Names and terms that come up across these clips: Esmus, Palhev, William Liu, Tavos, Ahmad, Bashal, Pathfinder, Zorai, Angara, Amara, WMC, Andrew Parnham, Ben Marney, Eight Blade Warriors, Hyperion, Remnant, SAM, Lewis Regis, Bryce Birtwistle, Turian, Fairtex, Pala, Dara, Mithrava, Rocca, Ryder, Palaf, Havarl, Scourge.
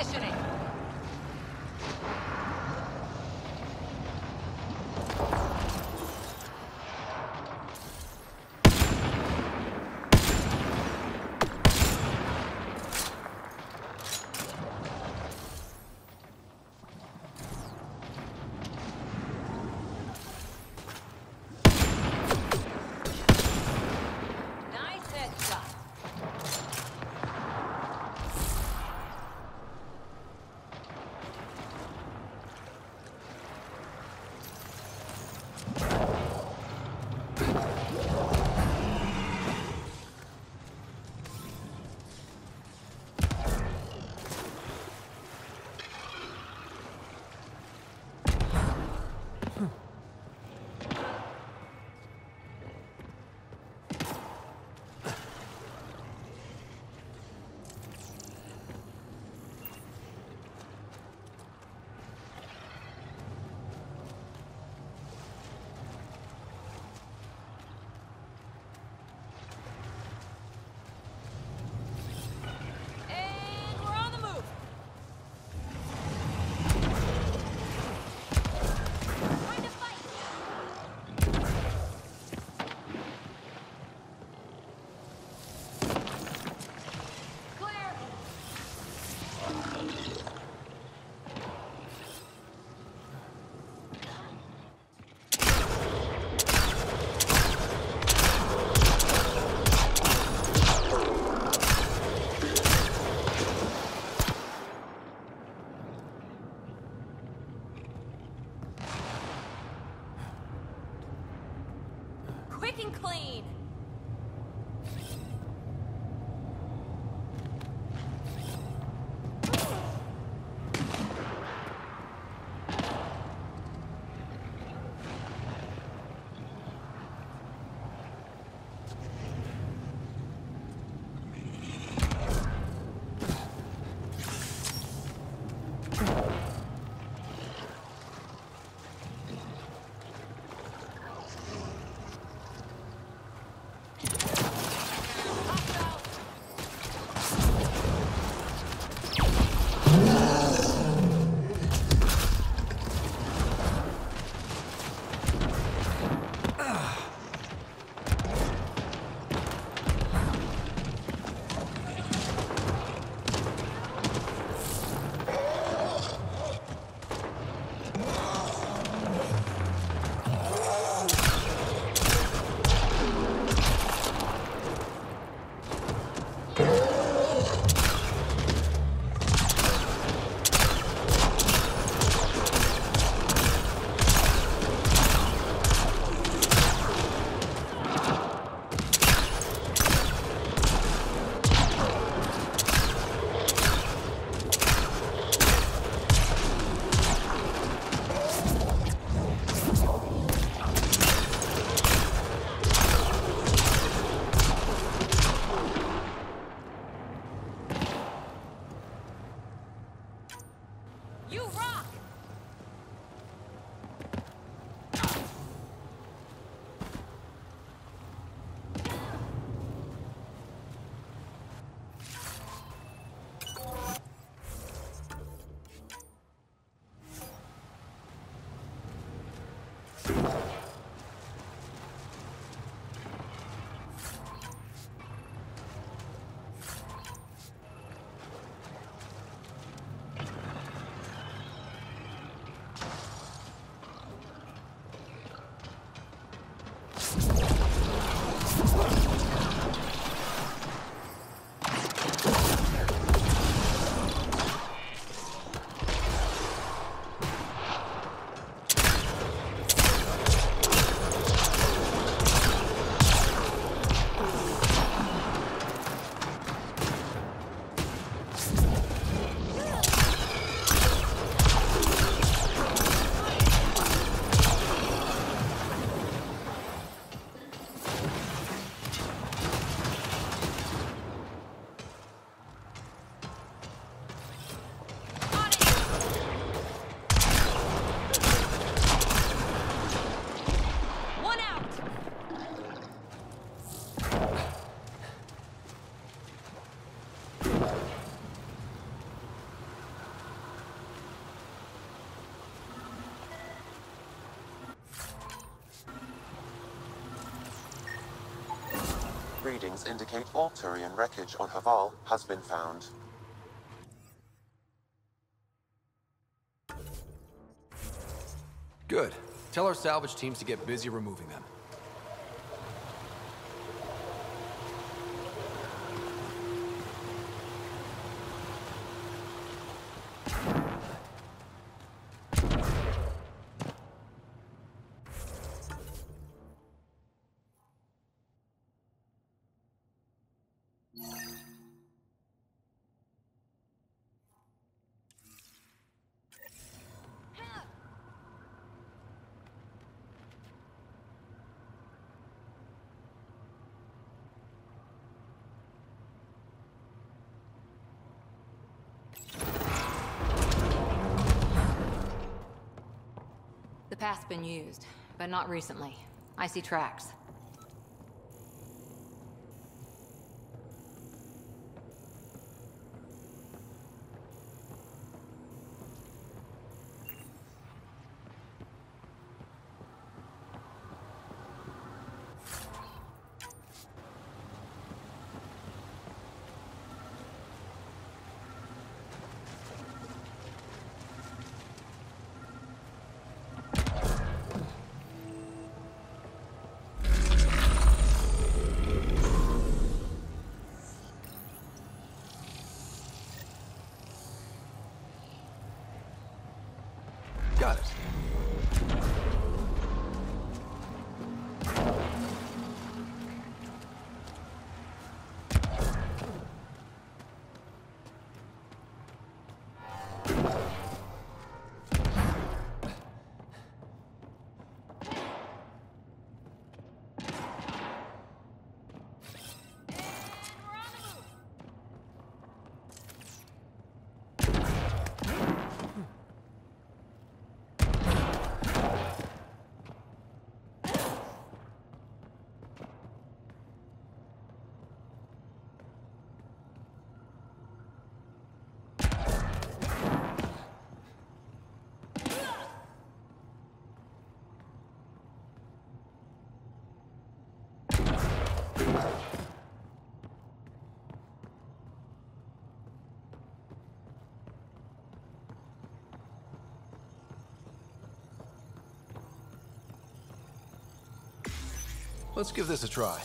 Positioning. readings indicate all Turian wreckage on Havarl has been found. Good. Tell our salvage teams to get busy removing them. The path's been used, but not recently. I see tracks. Got it. Let's give this a try.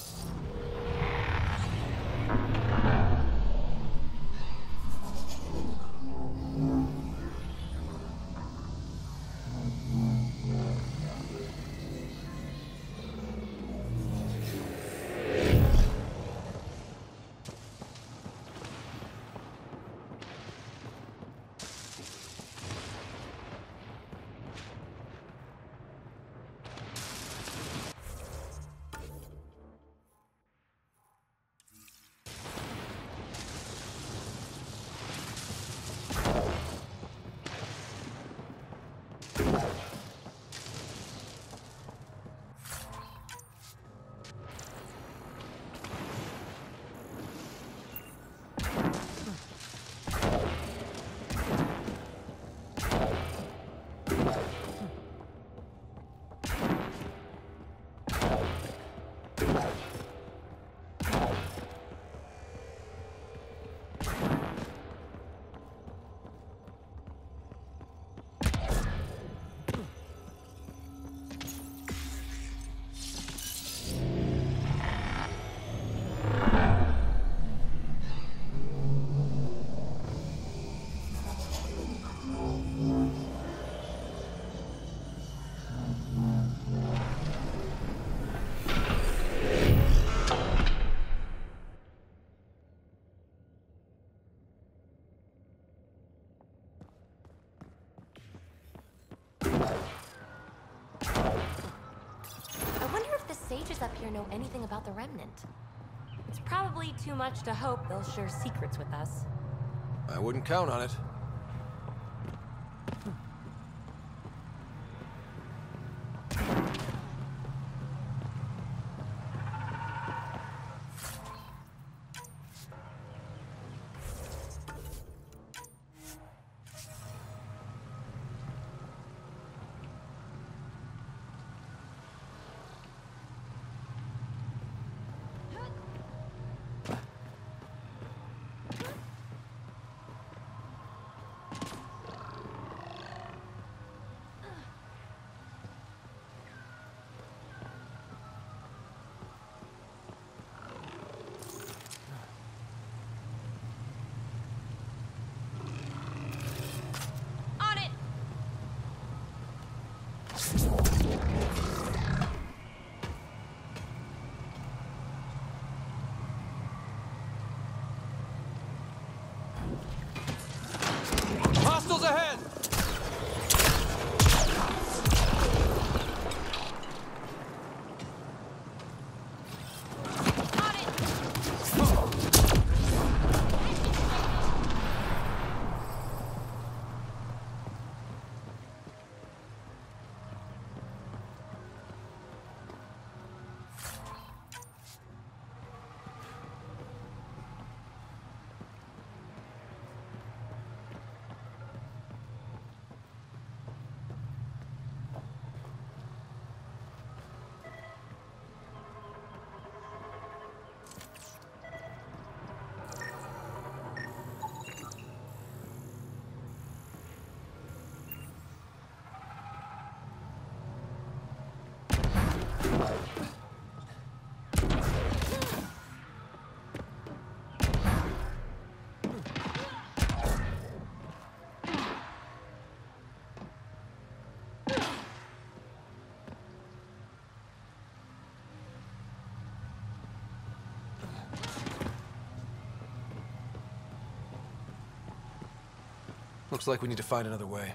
Up here know anything about the Remnant. It's probably too much to hope they'll share secrets with us. I wouldn't count on it. Looks like we need to find another way.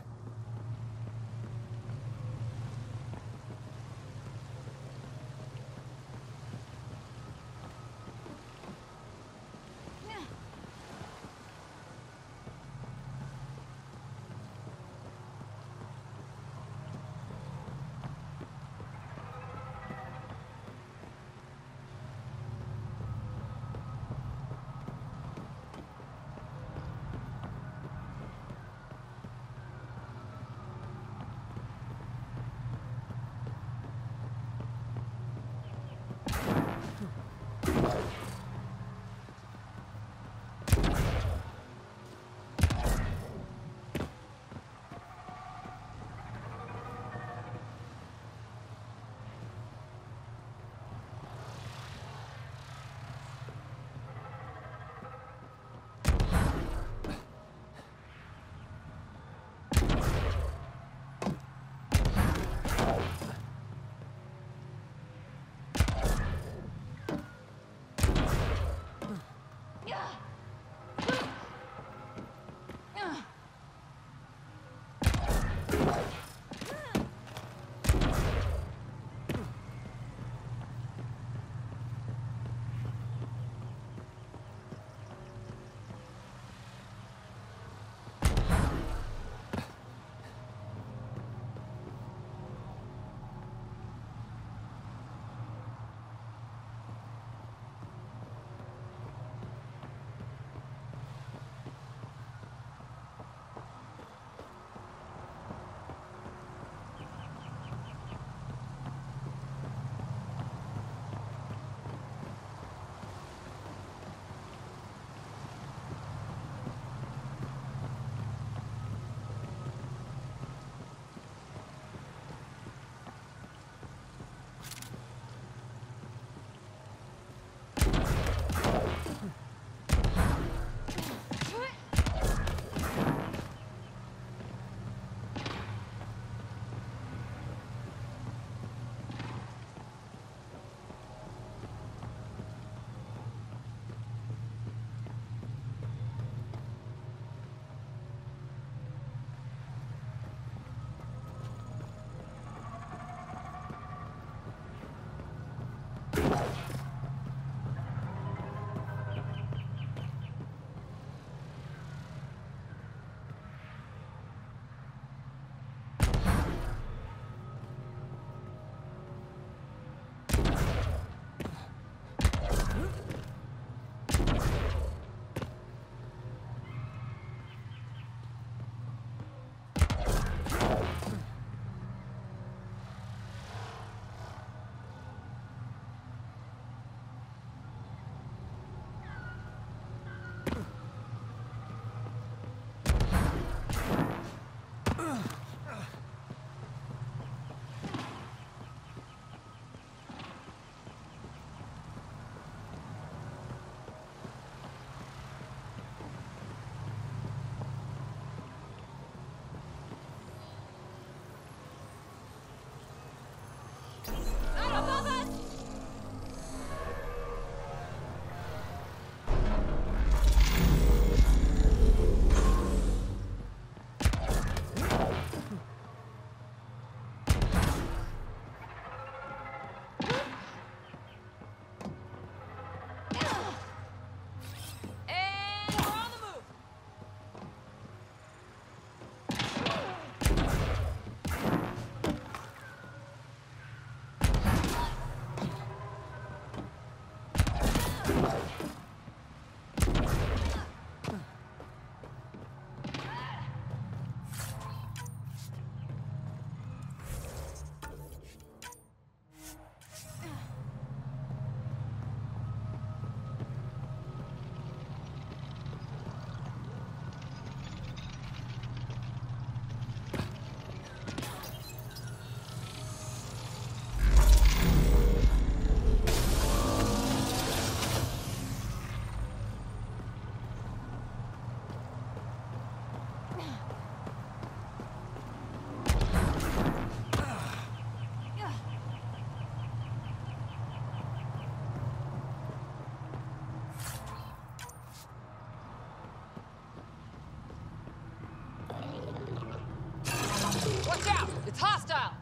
hostile!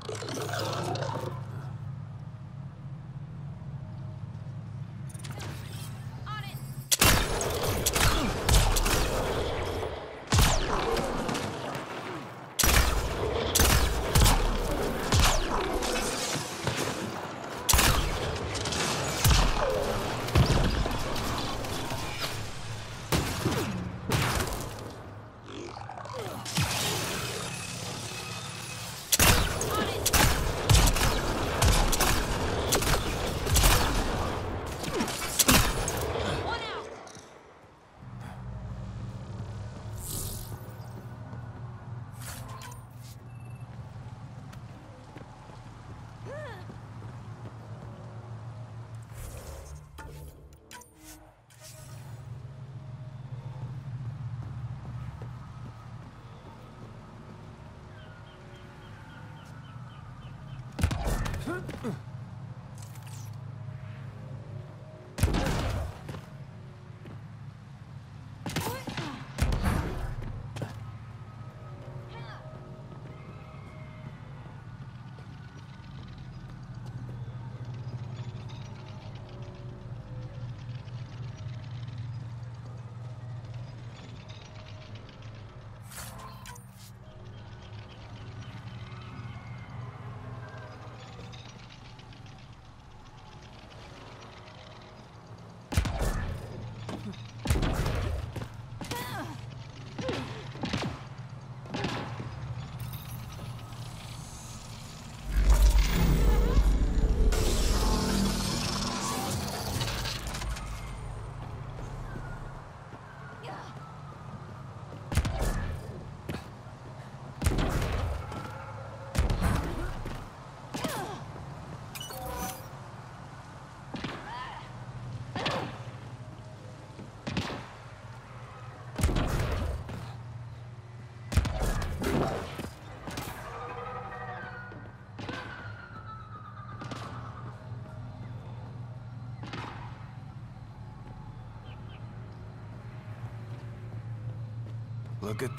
Look at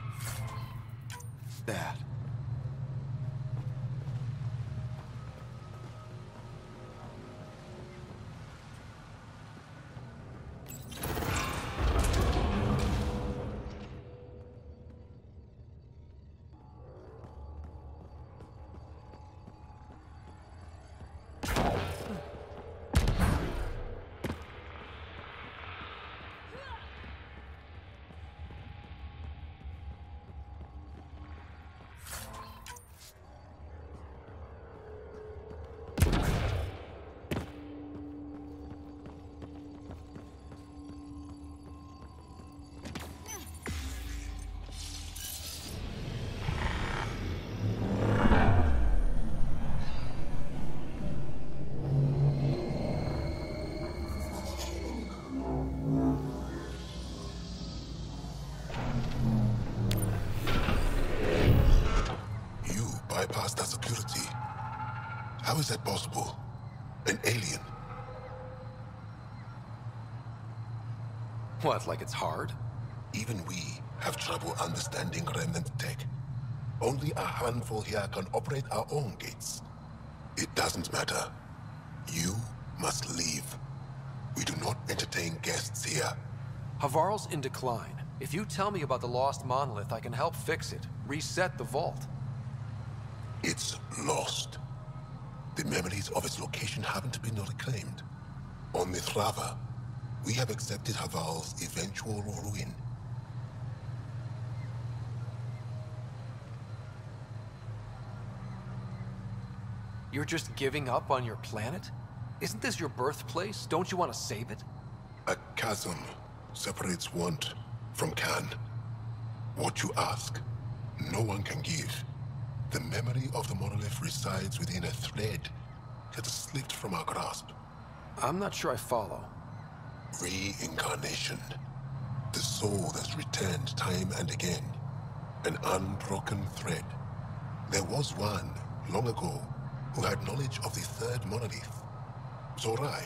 that. How is that possible? An alien? What, like it's hard? Even we have trouble understanding Remnant tech. Only a handful here can operate our own gates. It doesn't matter. You must leave. We do not entertain guests here. Havarl's in decline. If you tell me about the lost monolith, I can help fix it. Reset the vault. It's lost. The memories of its location haven't been reclaimed. On Mithrava, we have accepted Havarl's eventual ruin. You're just giving up on your planet? Isn't this your birthplace? Don't you want to save it? A chasm separates want from can. What you ask, no one can give. The memory of the monolith resides within a thread that has slipped from our grasp. I'm not sure I follow. Reincarnation. The soul that's returned time and again. An unbroken thread. There was one, long ago, who had knowledge of the third monolith. Zorai,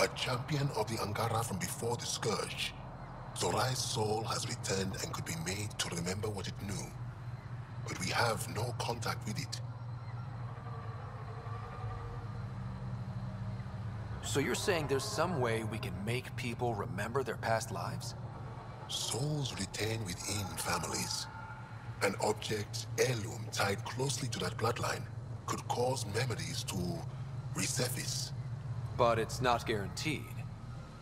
a champion of the Angara from before the Scourge. Zorai's soul has returned and could be made to remember what it knew. But we have no contact with it. So you're saying there's some way we can make people remember their past lives? Souls retain within families. An object, heirloom, tied closely to that bloodline could cause memories to resurface. But it's not guaranteed.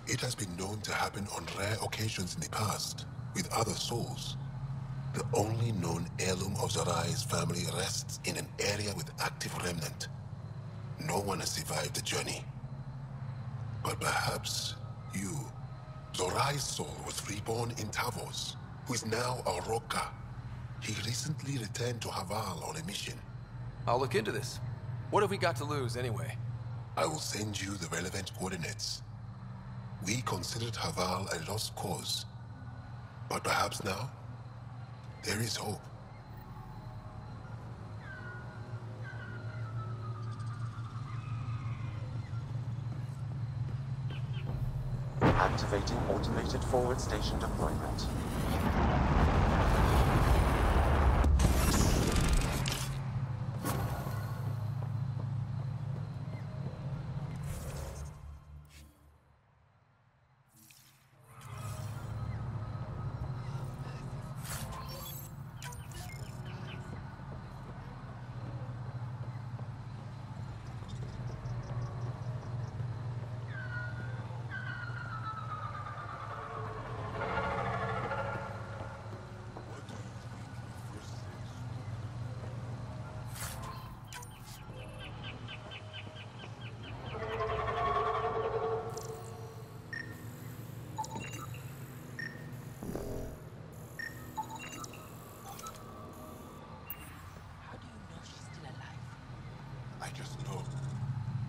It has been known to happen on rare occasions in the past, with other souls. The only known heirloom of Zorai's family rests in an area with active remnant. No one has survived the journey. But perhaps you, Zorai's soul, was reborn in Tavos, who is now a Rocca. He recently returned to Havarl on a mission. I'll look into this. What have we got to lose, anyway? I will send you the relevant coordinates. We considered Havarl a lost cause. But perhaps now, there is hope. Activating automated forward station deployment.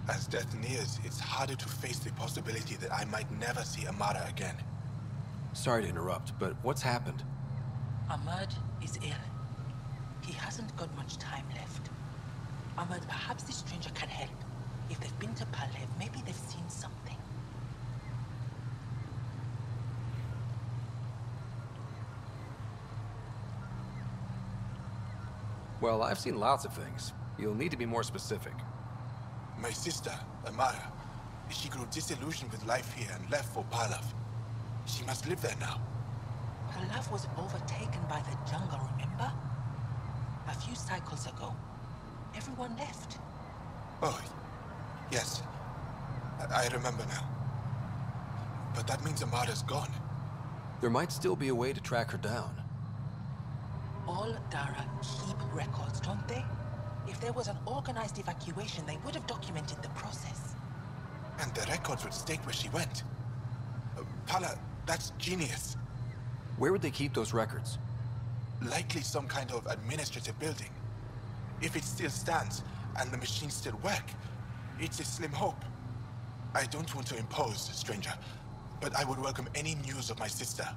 As death nears, it's harder to face the possibility that I might never see Amara again. Sorry to interrupt, but what's happened? Ahmad is ill. He hasn't got much time left. Ahmad, perhaps this stranger can help. If they've been to Palhev, maybe they've seen something. Well, I've seen lots of things. You'll need to be more specific. My sister, Amara, she grew disillusioned with life here and left for Palaf. She must live there now. Palaf was overtaken by the jungle, remember? A few cycles ago, everyone left. Oh, yes. I remember now. But that means Amara's gone. There might still be a way to track her down. All Dara keep records, don't they? If there was an organized evacuation, they would have documented the process. And the records would state where she went. Pala, that's genius. Where would they keep those records? Likely some kind of administrative building. If it still stands, and the machines still work, it's a slim hope. I don't want to impose, stranger, but I would welcome any news of my sister.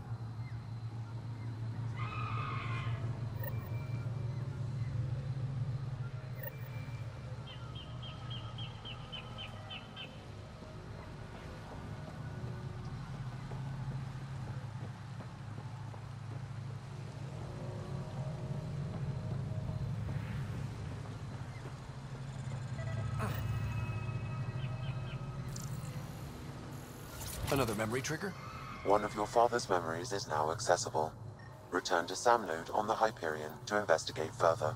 Another memory trigger? One of your father's memories is now accessible. Return to SAM node on the Hyperion to investigate further.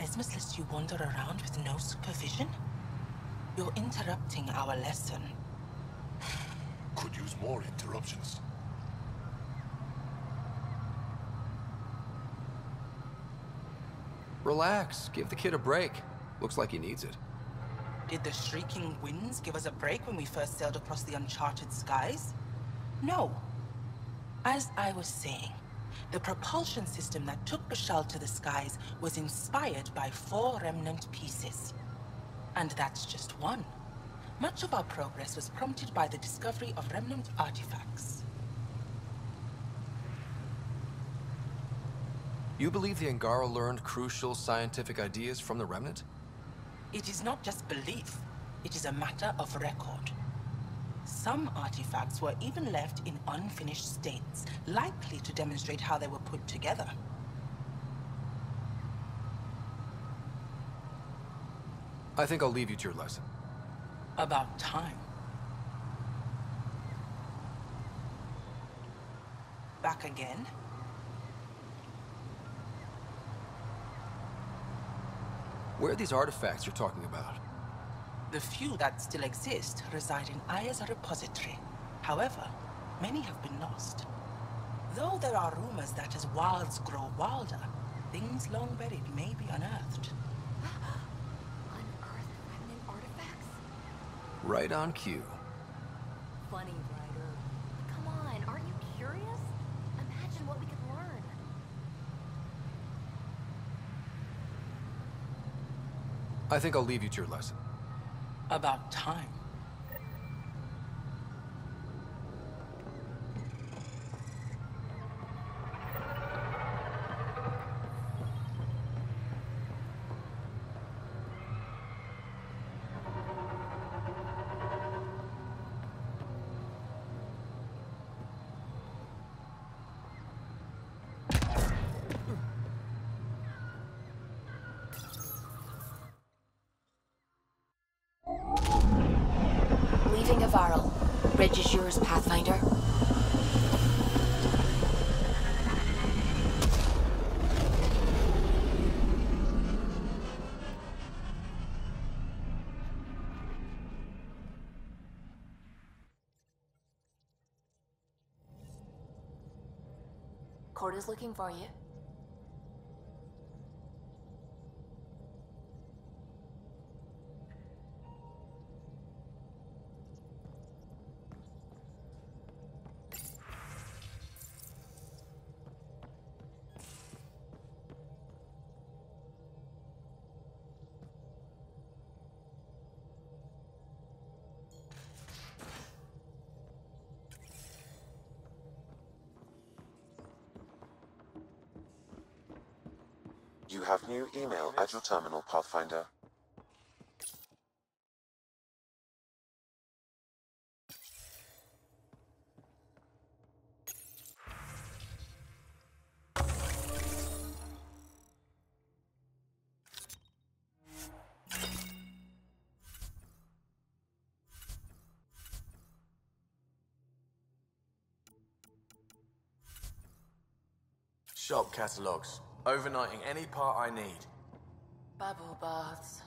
Esmus lets you wander around with no supervision? You're interrupting our lesson. Could use more interruptions. Relax. Give the kid a break. Looks like he needs it. Did the shrieking winds give us a break when we first sailed across the uncharted skies? No. As I was saying, the propulsion system that took Bashal to the skies was inspired by 4 remnant pieces. And that's just one. Much of our progress was prompted by the discovery of remnant artifacts. You believe the Angara learned crucial scientific ideas from the Remnant? It is not just belief. It is a matter of record. Some artifacts were even left in unfinished states, likely to demonstrate how they were put together. I think I'll leave you to your lesson. About time. Back again? Where are these artifacts you're talking about? The few that still exist reside in Aya's repository. However, many have been lost. Though there are rumors that as wilds grow wilder, things long buried may be unearthed. Unearthed remnant artifacts? Right on cue. Funny, Ryder. Come on, aren't you curious? Imagine what we could learn. I think I'll leave you to your lesson. About time. Havarl, bridge is yours, Pathfinder. Court is looking for you. You have new email at your terminal, Pathfinder. Shop catalogs. Overnighting any part I need. Bubble baths.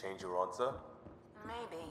change your answer? Maybe.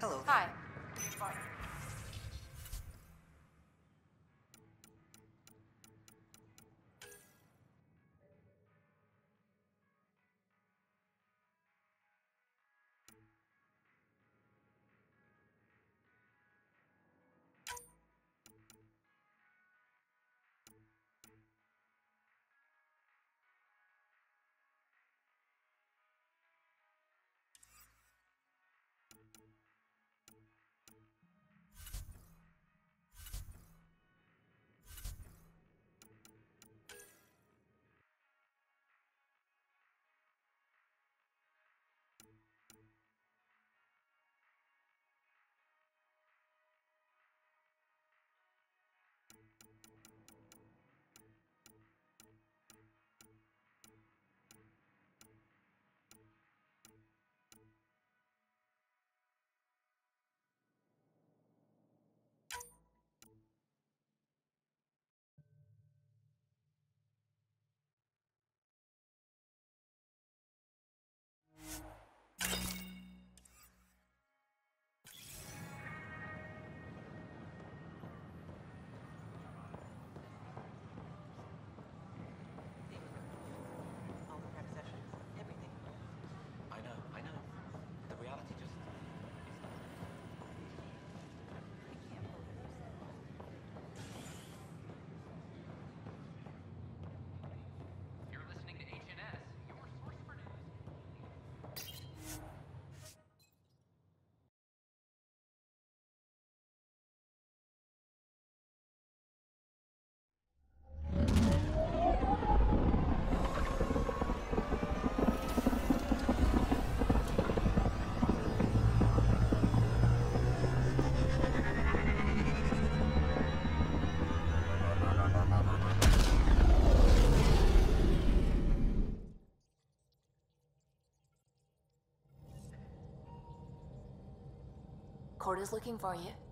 Hello there. Hi. Court is looking for you.